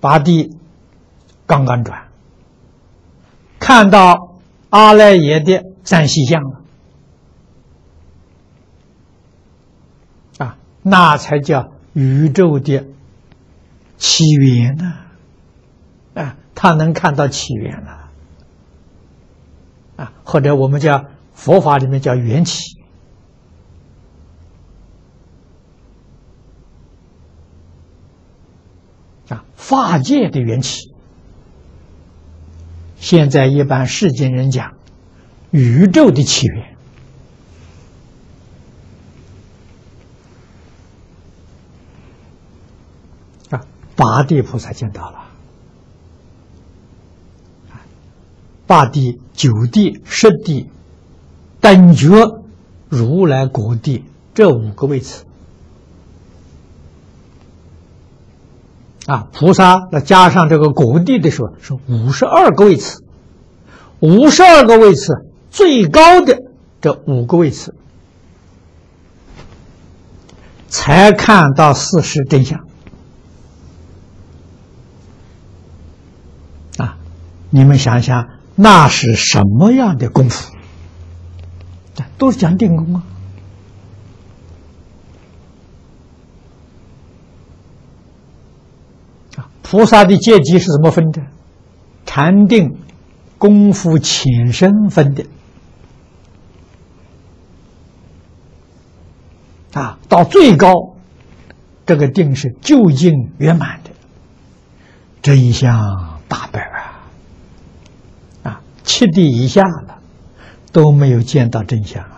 八地刚刚转，看到阿赖耶的三细相了啊，那才叫宇宙的起源呢！啊，他能看到起源了啊，或者我们叫佛法里面叫缘起。 啊，法界的缘起。现在一般世间人讲宇宙的起源，啊，八地菩萨见到了，啊，八地、九地、十地、等觉、如来果地这5个位置。 啊，菩萨那加上这个果地的时候是52个位次，52个位次最高的这5个位次，才看到事实真相。啊，你们想想那是什么样的功夫？都是讲定功啊。 菩萨的阶级是怎么分的？禅定功夫浅深分的。啊，到最高，这个定是究竟圆满的，真相大白啊！啊，7地以下了都没有见到真相。